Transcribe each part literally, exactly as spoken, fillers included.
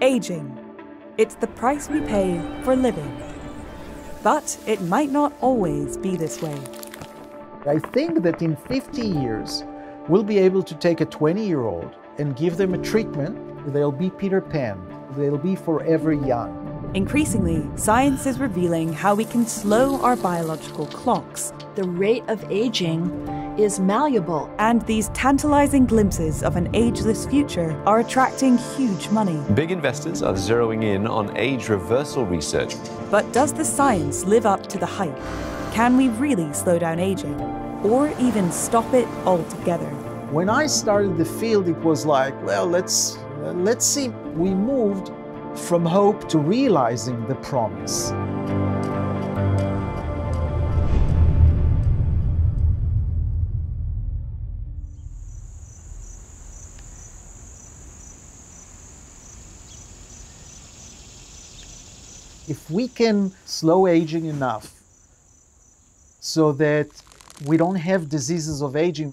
Aging. It's the price we pay for living. But it might not always be this way. I think that in fifty years, we'll be able to take a twenty-year-old and give them a treatment. They'll be Peter Pan. They'll be forever young. Increasingly, science is revealing how we can slow our biological clocks. The rate of aging is malleable. And these tantalizing glimpses of an ageless future are attracting huge money. Big investors are zeroing in on age reversal research. But does the science live up to the hype? Can we really slow down aging? Or even stop it altogether? When I started the field, it was like, well, let's, uh, let's see. We moved from hope to realizing the promise. If we can slow aging enough so that we don't have diseases of aging,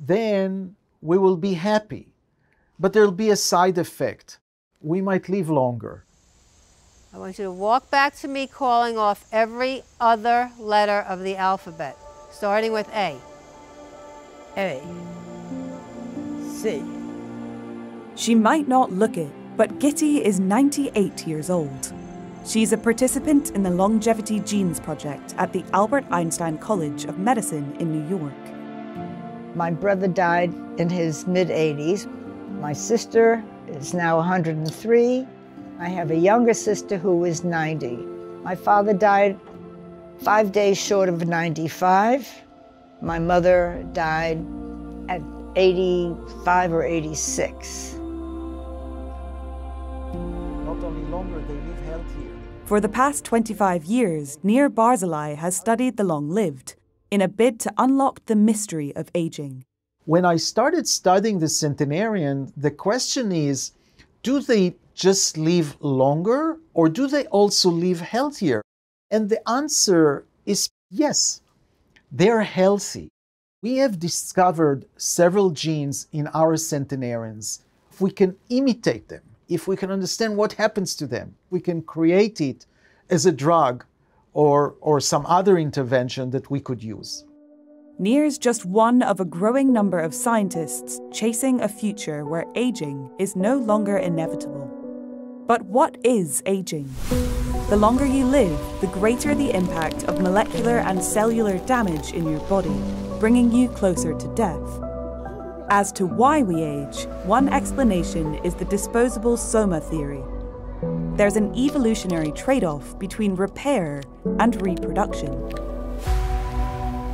then we will be happy. But there'll be a side effect. We might live longer. I want you to walk back to me calling off every other letter of the alphabet, starting with A. A. C. She might not look it, but Gitty is ninety-eight years old. She's a participant in the Longevity Genes Project at the Albert Einstein College of Medicine in New York. My brother died in his mid eighties. My sister is now one hundred and three. I have a younger sister who is ninety. My father died five days short of ninety-five. My mother died at eighty-five or eighty-six. Not only longer, they live healthier. For the past twenty-five years, Nir Barzilai has studied the long-lived in a bid to unlock the mystery of aging. When I started studying the centenarian, the question is, do they just live longer or do they also live healthier? And the answer is yes, they're healthy. We have discovered several genes in our centenarians. If we can imitate them, if we can understand what happens to them, we can create it as a drug or, or some other intervention that we could use. Nir's just one of a growing number of scientists chasing a future where aging is no longer inevitable. But what is aging? The longer you live, the greater the impact of molecular and cellular damage in your body, bringing you closer to death. As to why we age, one explanation is the disposable soma theory. There's an evolutionary trade-off between repair and reproduction.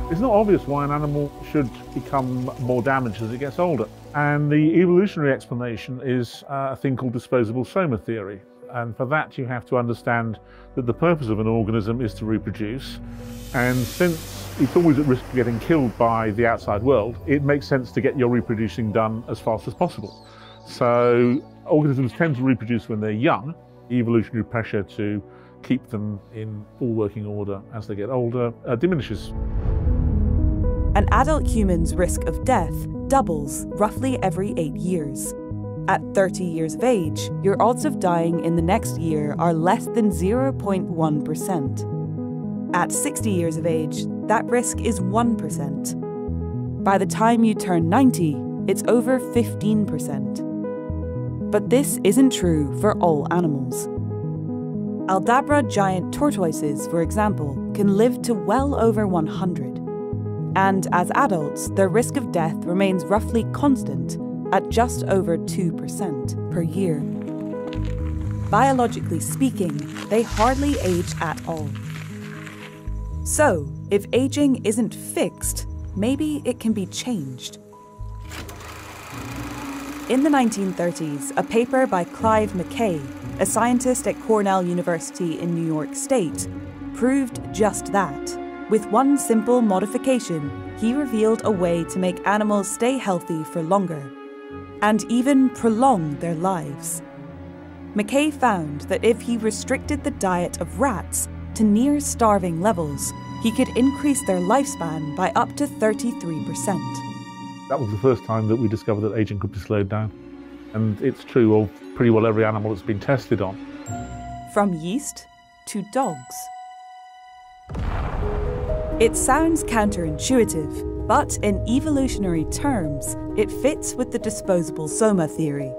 It's not obvious why an animal should become more damaged as it gets older. And the evolutionary explanation is a thing called disposable soma theory. And for that, you have to understand that the purpose of an organism is to reproduce. And since it's always at risk of getting killed by the outside world, it makes sense to get your reproducing done as fast as possible. So organisms tend to reproduce when they're young, evolutionary pressure to keep them in full working order as they get older uh, diminishes. An adult human's risk of death doubles roughly every eight years. At thirty years of age, your odds of dying in the next year are less than zero point one percent. At sixty years of age, that risk is one percent. By the time you turn ninety, it's over fifteen percent. But this isn't true for all animals. Aldabra giant tortoises, for example, can live to well over one hundred. And as adults, their risk of death remains roughly constant at just over two percent per year. Biologically speaking, they hardly age at all. So, if aging isn't fixed, maybe it can be changed. In the nineteen thirties, a paper by Clive McKay, a scientist at Cornell University in New York State, proved just that. With one simple modification, he revealed a way to make animals stay healthy for longer, and even prolong their lives. McKay found that if he restricted the diet of rats to near starving levels, he could increase their lifespan by up to thirty-three percent. That was the first time that we discovered that aging could be slowed down. and it's true of pretty well every animal that's been tested on. From yeast to dogs. It sounds counterintuitive, but in evolutionary terms, it fits with the disposable soma theory.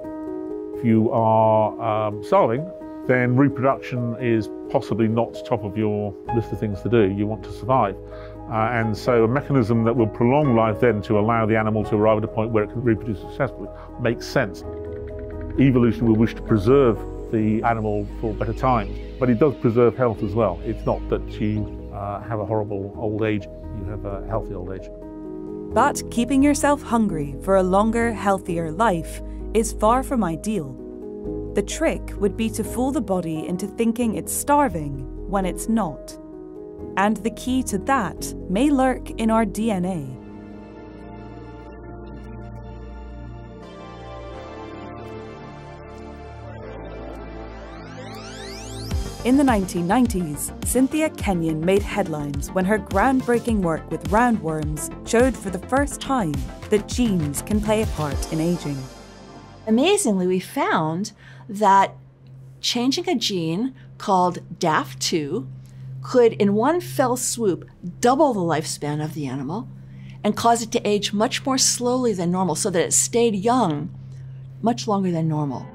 If you are um, starving, then reproduction is possibly not top of your list of things to do. You want to survive. Uh, and so a mechanism that will prolong life then to allow the animal to arrive at a point where it can reproduce successfully makes sense. Evolution will wish to preserve the animal for better times, but it does preserve health as well. It's not that you uh, have a horrible old age, you have a healthy old age. But keeping yourself hungry for a longer, healthier life is far from ideal. The trick would be to fool the body into thinking it's starving when it's not. And the key to that may lurk in our D N A. In the nineteen nineties, Cynthia Kenyon made headlines when her groundbreaking work with roundworms showed for the first time that genes can play a part in aging. Amazingly, we found that changing a gene called daf two could, in one fell swoop, double the lifespan of the animal and cause it to age much more slowly than normal, so that it stayed young much longer than normal.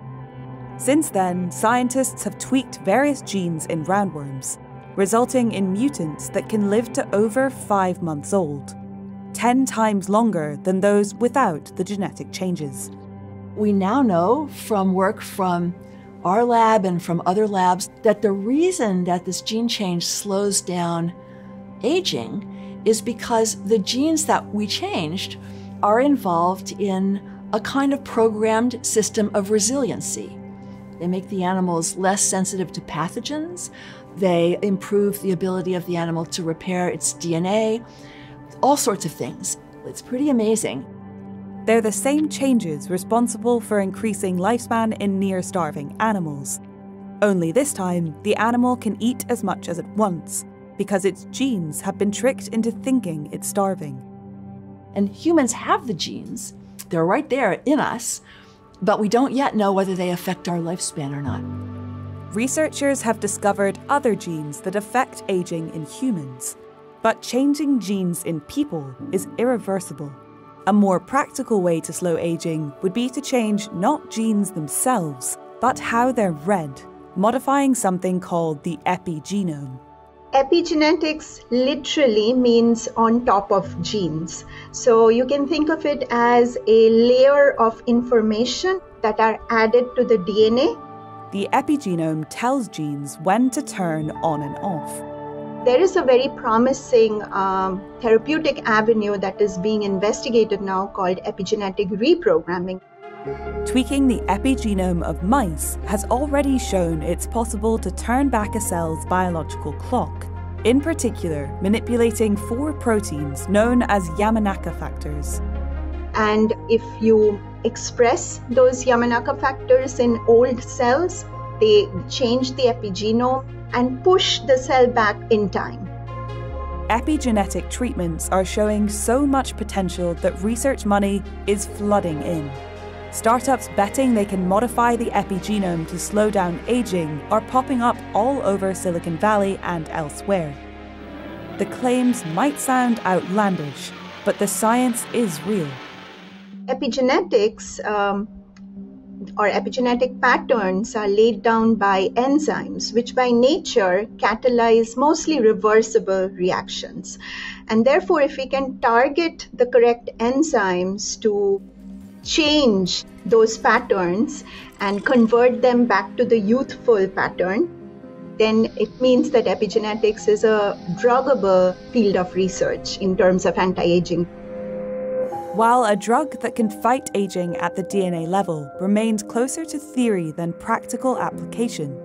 Since then, scientists have tweaked various genes in roundworms, resulting in mutants that can live to over five months old, ten times longer than those without the genetic changes. We now know from work from our lab and from other labs that the reason that this gene change slows down aging is because the genes that we changed are involved in a kind of programmed system of resiliency. They make the animals less sensitive to pathogens. They improve the ability of the animal to repair its D N A, all sorts of things. It's pretty amazing. They're the same changes responsible for increasing lifespan in near-starving animals. Only this time, the animal can eat as much as it wants, because its genes have been tricked into thinking it's starving. And humans have the genes. They're right there in us, but we don't yet know whether they affect our lifespan or not. Researchers have discovered other genes that affect aging in humans, but changing genes in people is irreversible. A more practical way to slow aging would be to change not genes themselves, but how they're read, modifying something called the epigenome. Epigenetics literally means on top of genes. So you can think of it as a layer of information that are added to the D N A. The epigenome tells genes when to turn on and off. There is a very promising um, therapeutic avenue that is being investigated now called epigenetic reprogramming. Tweaking the epigenome of mice has already shown it's possible to turn back a cell's biological clock, in particular manipulating four proteins known as Yamanaka factors. And if you express those Yamanaka factors in old cells, they change the epigenome and push the cell back in time. Epigenetic treatments are showing so much potential that research money is flooding in. Startups betting they can modify the epigenome to slow down aging are popping up all over Silicon Valley and elsewhere. The claims might sound outlandish, but the science is real. Epigenetics, um, or epigenetic patterns are laid down by enzymes, which by nature catalyze mostly reversible reactions. And therefore, if we can target the correct enzymes to change those patterns and convert them back to the youthful pattern, then it means that epigenetics is a druggable field of research in terms of anti-aging. While a drug that can fight aging at the D N A level remains closer to theory than practical application,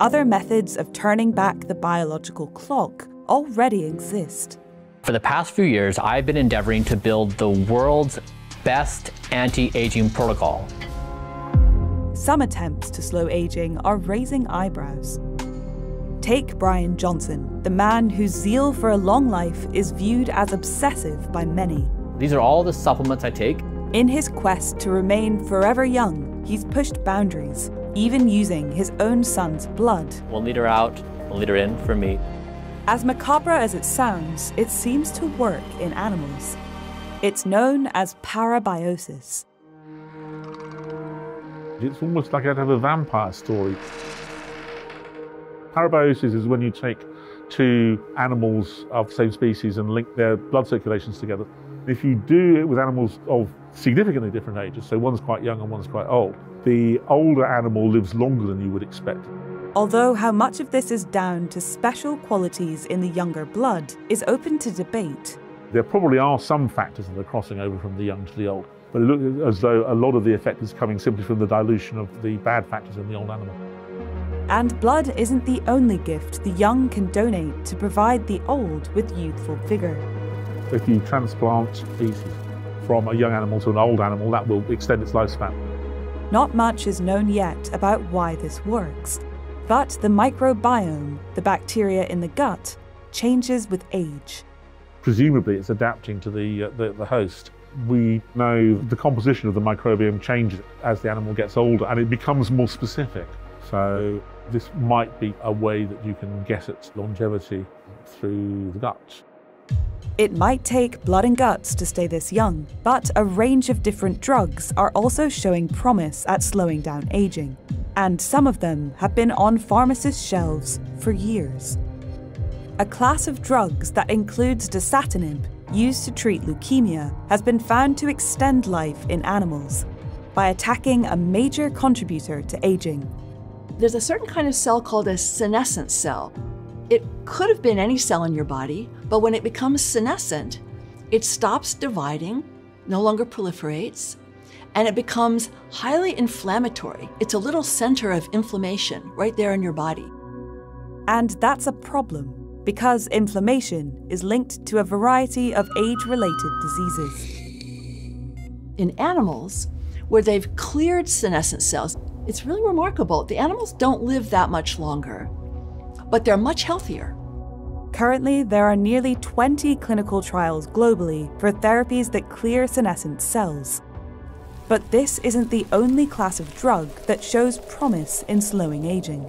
other methods of turning back the biological clock already exist. For the past few years, I've been endeavoring to build the world's best anti-aging protocol. Some attempts to slow aging are raising eyebrows. Take Brian Johnson, the man whose zeal for a long life is viewed as obsessive by many. These are all the supplements I take. In his quest to remain forever young, he's pushed boundaries, even using his own son's blood. One liter out, one liter in for me. As macabre as it sounds, it seems to work in animals. It's known as parabiosis. It's almost like I'd have a vampire story. Parabiosis is when you take two animals of the same species and link their blood circulations together. If you do it with animals of significantly different ages, so one's quite young and one's quite old, the older animal lives longer than you would expect. Although how much of this is down to special qualities in the younger blood is open to debate. There probably are some factors that are crossing over from the young to the old, but it looks as though a lot of the effect is coming simply from the dilution of the bad factors in the old animal. And blood isn't the only gift the young can donate to provide the old with youthful vigour. If you transplant feces from a young animal to an old animal, that will extend its lifespan. Not much is known yet about why this works, but the microbiome, the bacteria in the gut, changes with age. Presumably it's adapting to the, uh, the, the host. We know the composition of the microbiome changes as the animal gets older and it becomes more specific. So this might be a way that you can get at longevity through the gut. It might take blood and guts to stay this young, but a range of different drugs are also showing promise at slowing down aging. And some of them have been on pharmacists' shelves for years. A class of drugs that includes dasatinib, used to treat leukemia, has been found to extend life in animals by attacking a major contributor to aging. There's a certain kind of cell called a senescent cell. It could have been any cell in your body, but when it becomes senescent, it stops dividing, no longer proliferates, and it becomes highly inflammatory. It's a little center of inflammation right there in your body. And that's a problem, because inflammation is linked to a variety of age-related diseases. In animals, where they've cleared senescent cells, it's really remarkable. The animals don't live that much longer, but they're much healthier. Currently, there are nearly twenty clinical trials globally for therapies that clear senescent cells. But this isn't the only class of drug that shows promise in slowing aging.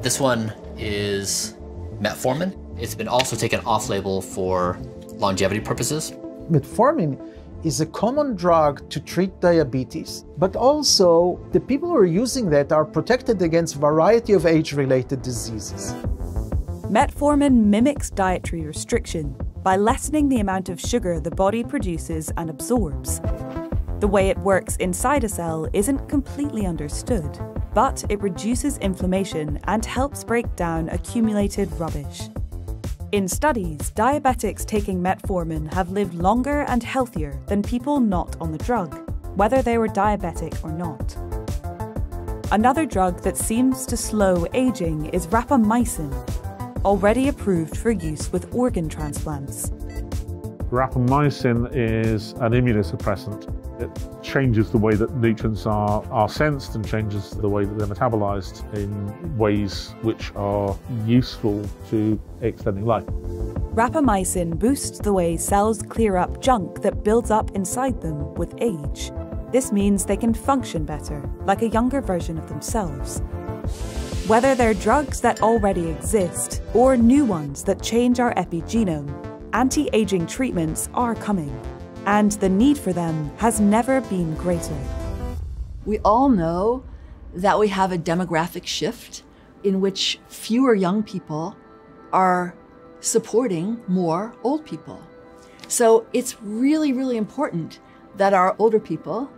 This one is metformin. It's been also taken off-label for longevity purposes. Metformin is a common drug to treat diabetes, but also the people who are using that are protected against a variety of age-related diseases. Metformin mimics dietary restriction by lessening the amount of sugar the body produces and absorbs. The way it works inside a cell isn't completely understood, but it reduces inflammation and helps break down accumulated rubbish. In studies, diabetics taking metformin have lived longer and healthier than people not on the drug, whether they were diabetic or not. Another drug that seems to slow aging is rapamycin, already approved for use with organ transplants. Rapamycin is an immunosuppressant. It changes the way that nutrients are, are sensed and changes the way that they're metabolized in ways which are useful to extending life. Rapamycin boosts the way cells clear up junk that builds up inside them with age. This means they can function better, like a younger version of themselves. Whether they're drugs that already exist or new ones that change our epigenome, anti-aging treatments are coming, and the need for them has never been greater. We all know that we have a demographic shift in which fewer young people are supporting more old people. So it's really, really important that our older people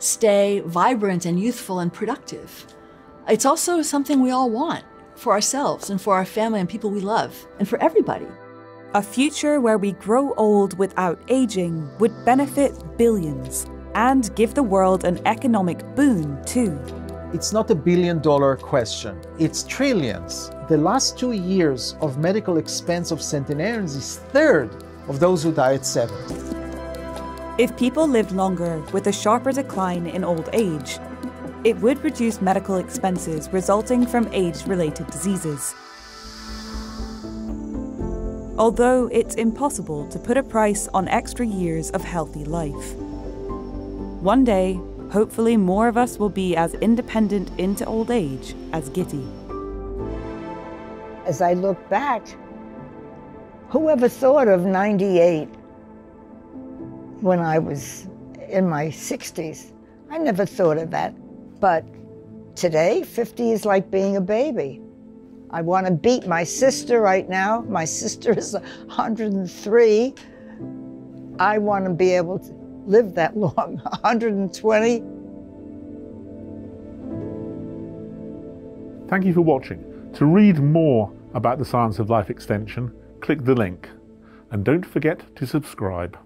stay vibrant and youthful and productive. It's also something we all want for ourselves and for our family and people we love and for everybody. A future where we grow old without aging would benefit billions and give the world an economic boon too. It's not a billion dollar question, it's trillions. The last two years of medical expense of centenarians is third of those who die at seven. If people lived longer with a sharper decline in old age, it would reduce medical expenses resulting from age-related diseases. Although it's impossible to put a price on extra years of healthy life. One day, hopefully more of us will be as independent into old age as Gitty. As I look back, whoever thought of ninety-eight when I was in my sixties? I never thought of that. But today, fifty is like being a baby. I want to beat my sister right now. My sister is one hundred and three. I want to be able to live that long, one hundred and twenty. Thank you for watching. To read more about the science of life extension, click the link. And don't forget to subscribe.